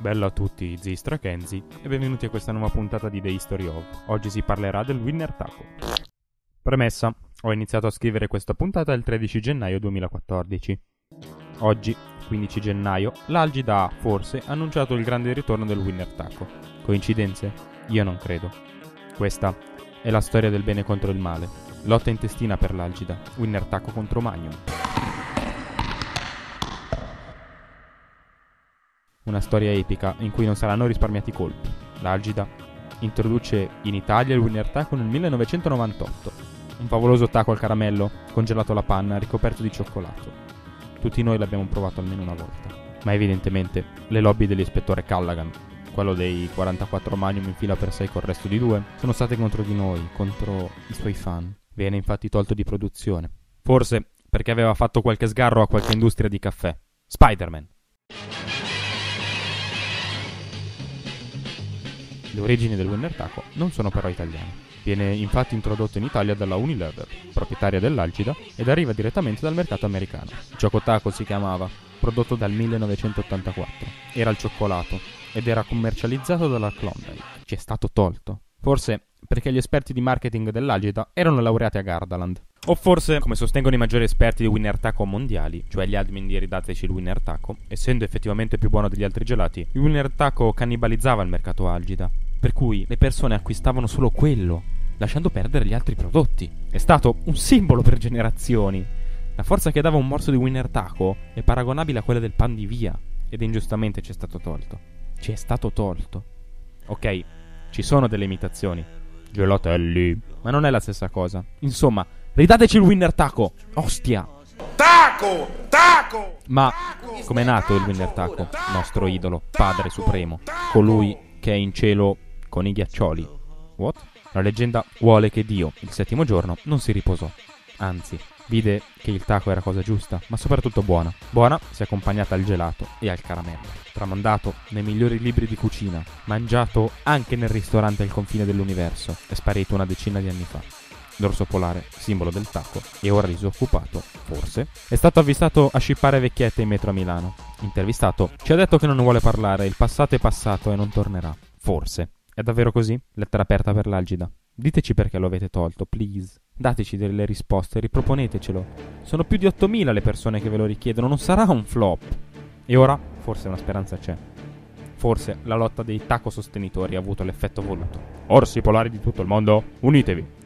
Bello a tutti, Zistra, Kenzie e benvenuti a questa nuova puntata di The History Hub. Oggi si parlerà del Winner Taco. Premessa, ho iniziato a scrivere questa puntata il 13 gennaio 2014. Oggi, 15 gennaio, l'Algida ha forse annunciato il grande ritorno del Winner Taco. Coincidenze? Io non credo. Questa è la storia del bene contro il male. Lotta intestina per l'Algida, Winner Taco contro Magnum. Una storia epica in cui non saranno risparmiati colpi. L'Algida introduce in Italia il Winner Taco nel 1998, un favoloso taco al caramello, congelato alla panna, ricoperto di cioccolato. Tutti noi l'abbiamo provato almeno una volta, ma evidentemente le lobby dell'ispettore Callaghan, quello dei 44 Magnum in fila per 6 col resto di 2, sono state contro di noi, contro i suoi fan. Viene infatti tolto di produzione, forse perché aveva fatto qualche sgarro a qualche industria di caffè. Spider-Man. Le origini del Winner Taco non sono però italiane. Viene infatti introdotto in Italia dalla Unilever, proprietaria dell'Algida, ed arriva direttamente dal mercato americano. Choco Taco si chiamava, prodotto dal 1984. Era al cioccolato ed era commercializzato dalla Klondike. Ci è stato tolto. Forse perché gli esperti di marketing dell'Algida erano laureati a Gardaland. O forse, come sostengono i maggiori esperti di Winner Taco mondiali, cioè gli admin di Ridateci il Winner Taco, essendo effettivamente più buono degli altri gelati, il Winner Taco cannibalizzava il mercato Algida, per cui le persone acquistavano solo quello, lasciando perdere gli altri prodotti. È stato un simbolo per generazioni. La forza che dava un morso di Winner Taco è paragonabile a quella del pan di via, ed ingiustamente ci è stato tolto. Ci è stato tolto. Ok, ci sono delle imitazioni. Gelatelli. Ma non è la stessa cosa. Insomma, ridateci il Winner Taco. Ostia. Taco! Taco! Ma com'è nato il Winner Taco? Nostro idolo, padre supremo, colui che è in cielo con i ghiaccioli. What? La leggenda vuole che Dio, il settimo giorno, non si riposò. Anzi, vide che il taco era cosa giusta, ma soprattutto buona. Buona si è accompagnata al gelato e al caramello. Tramandato nei migliori libri di cucina, mangiato anche nel ristorante al confine dell'universo, è sparito una decina di anni fa. L'orso polare, simbolo del taco, e ora disoccupato, forse, è stato avvistato a scippare vecchiette in metro a Milano. Intervistato, ci ha detto che non vuole parlare, il passato è passato e non tornerà. Forse. È davvero così? Lettera aperta per l'Algida. Diteci perché lo avete tolto, please. Dateci delle risposte, riproponetecelo. Sono più di 8.000 le persone che ve lo richiedono, non sarà un flop. E ora, forse una speranza c'è. Forse la lotta dei taco sostenitori ha avuto l'effetto voluto. Orsi polari di tutto il mondo, unitevi!